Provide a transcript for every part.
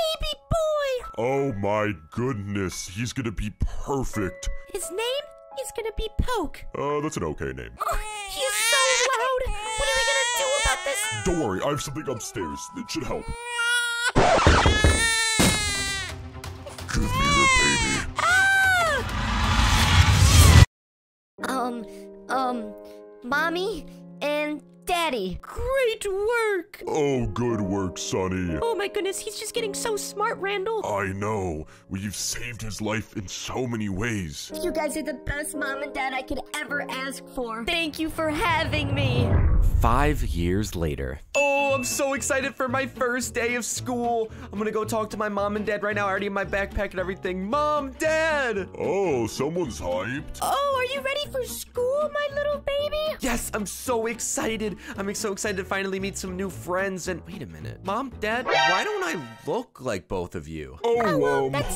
baby boy! Oh my goodness, he's gonna be perfect. His name is gonna be Poke. That's an okay name. Oh, he's so loud! What are we gonna do about this? Don't worry, I have something upstairs. It should help. Give me your baby. Ah! Mommy and Daddy. Great work! Oh, good work, Sonny. Oh my goodness, he's just getting so smart, Randall. I know. We've saved his life in so many ways. You guys are the best mom and dad I could ever ask for. Thank you for having me. 5 years later. Oh, I'm so excited for my first day of school. I'm gonna go talk to my mom and dad right now. I already have my backpack and everything. Mom, Dad! Oh, someone's hyped. Oh, are you ready for school, my little baby? Yes, I'm so excited. I'm so excited to finally meet some new friends and... Wait a minute. Mom, Dad, why don't I look like both of you? Oh, well, that's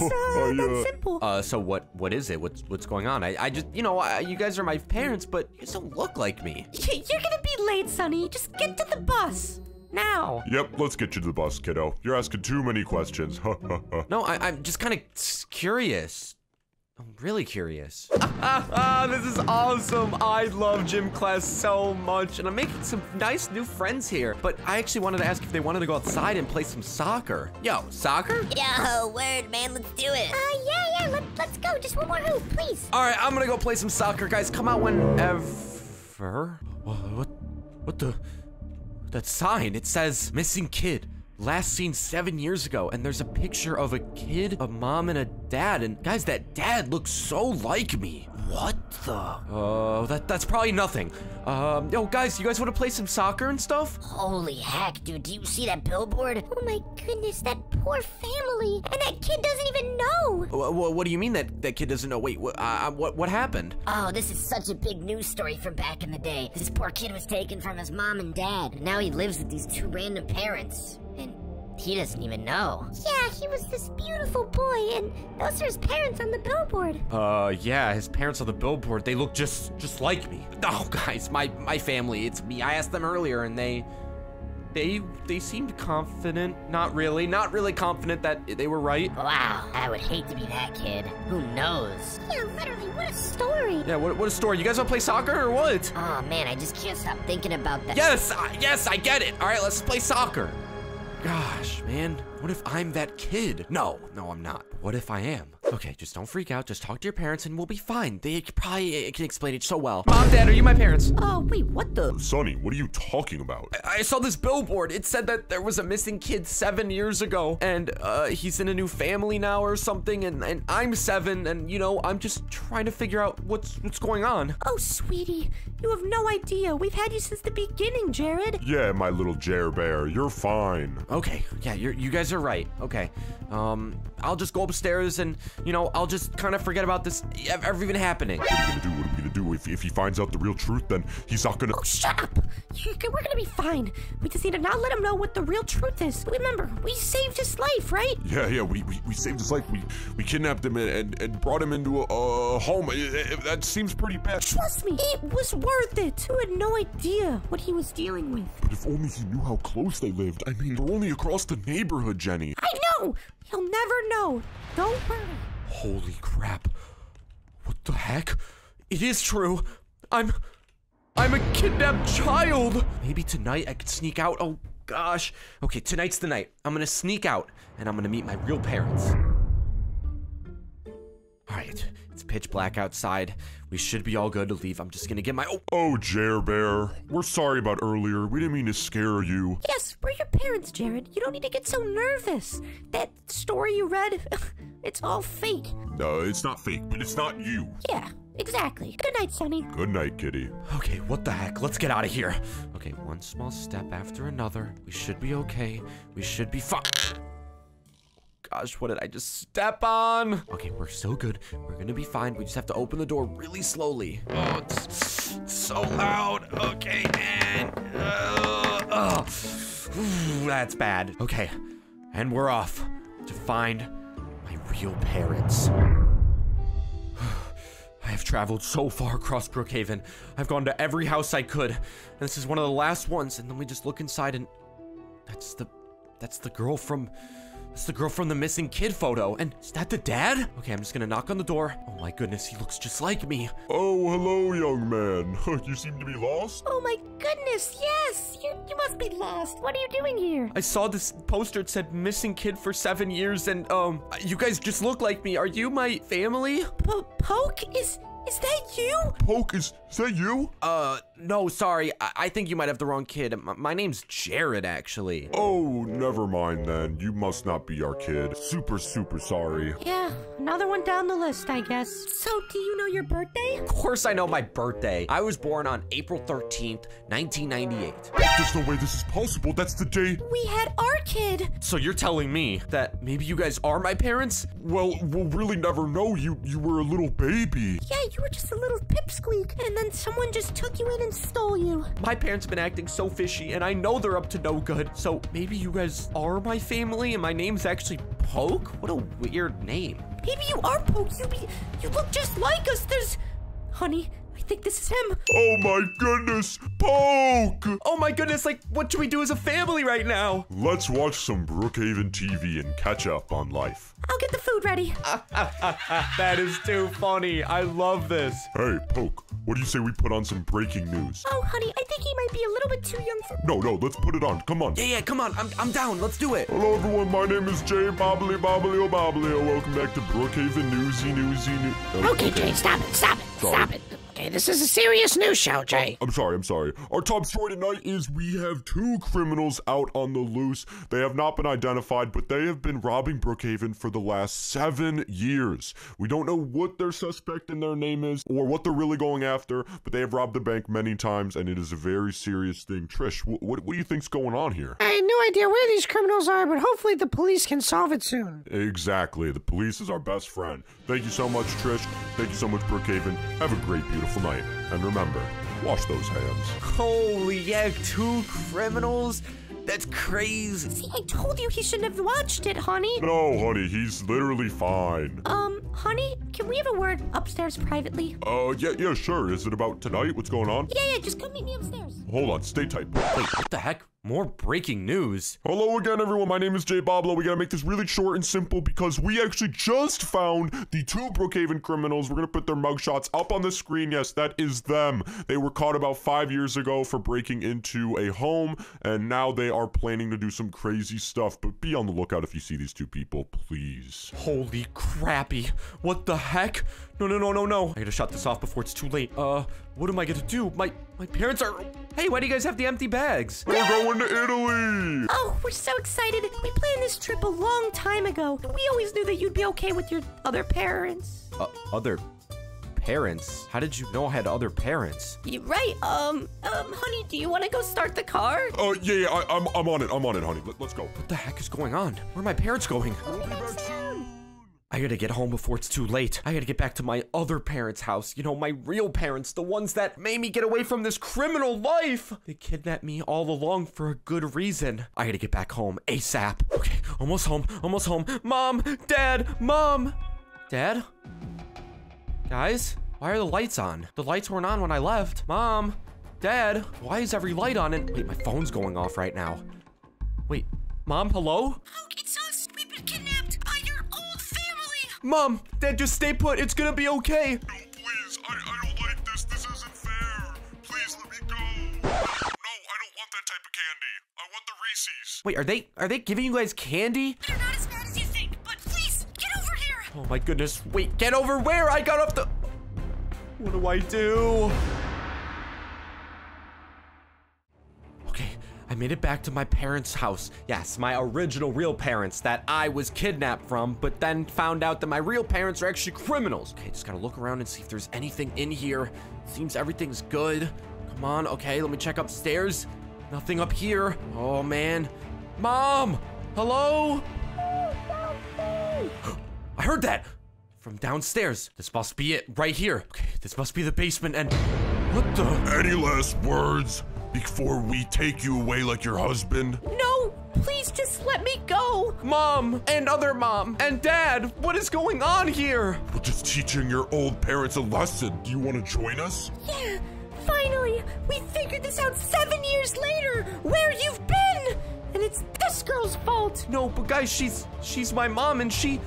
simple. So what is it? What's going on? I just, you know, you guys are my parents, but you just don't look like me. You're gonna be late, Sonny. Just get to the bus. Now. Yep, let's get you to the bus, kiddo. You're asking too many questions. No, I'm just kind of curious. I'm really curious. This is awesome. I love gym class so much, and I'm making some nice new friends here. But I actually wanted to ask if they wanted to go outside and play some soccer. Yo, soccer? Yo, word, man. Let's do it. Yeah. Let's go. Just one more hoop, please. All right, I'm going to go play some soccer, guys. Come out whenever. What the? That sign, it says missing kid. Last seen 7 years ago, and there's a picture of a kid, a mom, and a dad. And guys, that dad looks so like me. What the? Oh, that's probably nothing. Yo, guys, you guys want to play some soccer and stuff? Holy heck, dude, do you see that billboard? Oh my goodness, that poor family, and that kid doesn't even know. What do you mean that kid doesn't know? Wait, what happened? Oh, this is such a big news story from back in the day. This poor kid was taken from his mom and dad, and now he lives with these two random parents. And he doesn't even know. Yeah, he was this beautiful boy, and those are his parents on the billboard. Yeah, his parents on the billboard, they look just like me. Oh, guys, my family, it's me. I asked them earlier, and they seemed confident. Not really confident that they were right. Wow, I would hate to be that kid. Who knows? Yeah, literally, what a story. Yeah, what a story. You guys want to play soccer or what? Oh, man, I just can't stop thinking about that. Yes, I get it. All right, let's play soccer. Gosh, man, what if I'm that kid? No, I'm not. What if I am? Okay, just don't freak out. Just talk to your parents and we'll be fine. They probably can explain it so well. Mom, Dad, are you my parents? Oh, wait, what the? Sonny, what are you talking about? I saw this billboard. It said that there was a missing kid 7 years ago, and he's in a new family now or something, and I'm seven, and, you know, I'm just trying to figure out what's going on. Oh, sweetie, you have no idea. We've had you since the beginning, Jared. Yeah, my little Jer Bear, you're fine. Okay, yeah, you guys are right. Okay, I'll just go upstairs and... You know, I'll just kind of forget about this ever even happening. What are we gonna do? What are we gonna do? If he finds out the real truth, then he's not gonna... Oh, shut up! We're gonna be fine. We just need to not let him know what the real truth is. Remember, we saved his life, right? Yeah, we saved his life. We kidnapped him and brought him into a home. That seems pretty bad. Trust me, it was worth it. You had no idea what he was dealing with. But if only he knew how close they lived. I mean, they're only across the neighborhood, Jenny. I know! He'll never know. Don't worry. Holy crap. What the heck? It is true. I'm a kidnapped child. Maybe tonight I could sneak out. Oh, gosh. Okay, tonight's the night. I'm gonna sneak out, and I'm gonna meet my real parents. All right, it's pitch black outside. We should be all good to leave. I'm just gonna get my... Oh, Jer Bear. We're sorry about earlier. We didn't mean to scare you. Yes, we're your parents, Jared. You don't need to get so nervous. That story you read... It's all fake. No, it's not fake, but it's not you. Yeah, exactly. Good night, Sonny. Good night, kitty. Okay, what the heck? Let's get out of here. Okay, one small step after another. We should be okay. We should be fine. Gosh, what did I just step on? Okay, we're so good. We're gonna be fine. We just have to open the door really slowly. Oh, it's so loud. Okay, and... Ooh, that's bad. Okay, and we're off to find... real parents. I have traveled so far across Brookhaven. I've gone to every house I could, and this is one of the last ones. And then we just look inside, and that's the girl from It's the girl from the missing kid photo. And is that the dad? Okay, I'm just gonna knock on the door. Oh my goodness, he looks just like me. Oh, hello, young man. You seem to be lost. Oh my goodness, yes. You must be lost. What are you doing here? I saw this poster. It said missing kid for 7 years. And you guys just look like me. Are you my family? Poke is that you? Poke, is that you? No, sorry. I think you might have the wrong kid. My name's Jared, actually. Oh, never mind then. You must not be our kid. Super, super sorry. Yeah, another one down the list, I guess. So, do you know your birthday? Of course I know my birthday. I was born on April 13th, 1998. There's no way this is possible. That's the day we had our kid. So you're telling me that maybe you guys are my parents? Well, we'll really never know. You were a little baby. Yeah, you were just a little pipsqueak, and then someone just took you in and stole you. My parents have been acting so fishy, and I know they're up to no good. So maybe you guys are my family, and my name's actually Poke? What a weird name. Maybe you are Poke. You look just like us. Honey, I think this is him. Oh my goodness, Poke! Oh my goodness, like, what should we do as a family right now? Let's watch some Brookhaven TV and catch up on life. I'll get the food ready. That is too funny. I love this. Hey, Poke, what do you say we put on some breaking news? Oh, honey, I think he might be a little bit too young for... No, let's put it on. Come on. Yeah, come on. I'm down. Let's do it. Hello, everyone. My name is Jay Bobbly Bobbly-O Bobbly-O. Welcome back to Brookhaven Newsy. Okay, Jay, stop it. Stop it. Okay, this is a serious news show, Jay. I'm sorry. Our top story tonight is we have two criminals out on the loose. They have not been identified, but they have been robbing Brookhaven for the last 7 years. We don't know what their suspect and their name is or what they're really going after, but they have robbed the bank many times, and it is a very serious thing. Trish, what do you think's going on here? I have no idea where these criminals are, but hopefully the police can solve it soon. Exactly. The police is our best friend. Thank you so much, Trish. Thank you so much, Brookhaven. Have a great, beautiful night. And remember, wash those hands. Holy yeah, two criminals? That's crazy. See, I told you he shouldn't have watched it, honey. No, honey, he's literally fine. Honey, can we have a word upstairs privately? Yeah, sure. Is it about tonight? What's going on? Yeah, just come meet me upstairs. Hold on, stay tight. Wait, what the heck? More breaking news. Hello again, everyone. My name is Jay Bobbly. We gotta make this really short and simple because we actually just found the two Brookhaven criminals. We're gonna put their mugshots up on the screen. Yes, that is them. They were caught about 5 years ago for breaking into a home, and now they are planning to do some crazy stuff. But be on the lookout if you see these two people, please. Holy crappy. What the heck? No. I gotta shut this off before it's too late. What am I gonna do? My parents are... Hey, why do you guys have the empty bags? We're going to Italy! Oh, we're so excited. We planned this trip a long time ago. We always knew that you'd be okay with your other parents. Other parents? How did you know I had other parents? You're right. Honey, do you want to go start the car? I'm on it, honey. Let's go. What the heck is going on? Where are my parents going? I gotta get home before it's too late. I gotta get back to my other parents' house. You know, my real parents, the ones that made me get away from this criminal life. They kidnapped me all along for a good reason. I gotta get back home ASAP. Okay, almost home. Mom, Dad? Guys, why are the lights on? The lights weren't on when I left. Mom, Dad, why is every light on? And wait, my phone's going off right now. Wait, Mom, hello? Oh, it's us. We've been kidnapped. Mom, Dad, just stay put. It's gonna be okay. No, please. I don't like this. This isn't fair. Please let me go. No, I don't want that type of candy. I want the Reese's. Wait, are they giving you guys candy? They're not as bad as you think, but please, get over here. Oh my goodness. Wait, get over where? I got off the... What do I do? I made it back to my parents' house. Yes, my original real parents that I was kidnapped from, but then found out that my real parents are actually criminals. Okay, just gotta look around and see if there's anything in here. Seems everything's good. Come on, okay, let me check upstairs. Nothing up here. Oh, man. Mom! Hello? I heard that from downstairs. This must be it, right here. Okay, this must be the basement and... What the... Any last words? Before we take you away like your husband? No, please just let me go. Mom and other mom and dad, what is going on here? We're just teaching your old parents a lesson. Do you want to join us? Yeah, finally. We figured this out 7 years later. Where you've been. And it's this girl's fault. No, but guys, she's my mom, and she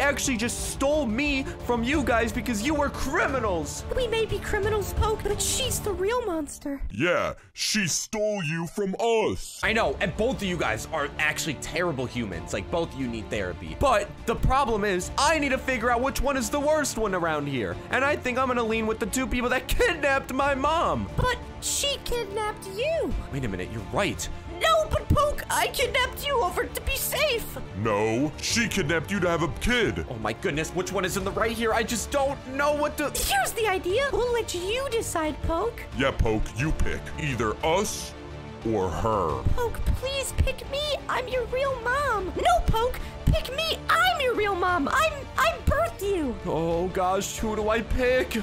actually just stole me from you guys because you were criminals. We may be criminals, Poke, but she's the real monster. Yeah, she stole you from us. I know, and both of you guys are actually terrible humans. Like, both of you need therapy. But the problem is, I need to figure out which one is the worst one around here. And I think I'm gonna lean with the two people that kidnapped my mom. But she kidnapped you. Wait a minute, you're right. No, but Poke, I kidnapped you over to be safe. No, she kidnapped you to have a kid. Oh my goodness, which one is in the right here? I just don't know what to... Here's the idea. We'll let you decide, Poke. Yeah, Poke, you pick. Either us or her. Poke, please pick me. I'm your real mom. No, Poke, pick me. I'm your real mom. I birthed you. Oh gosh, who do I pick?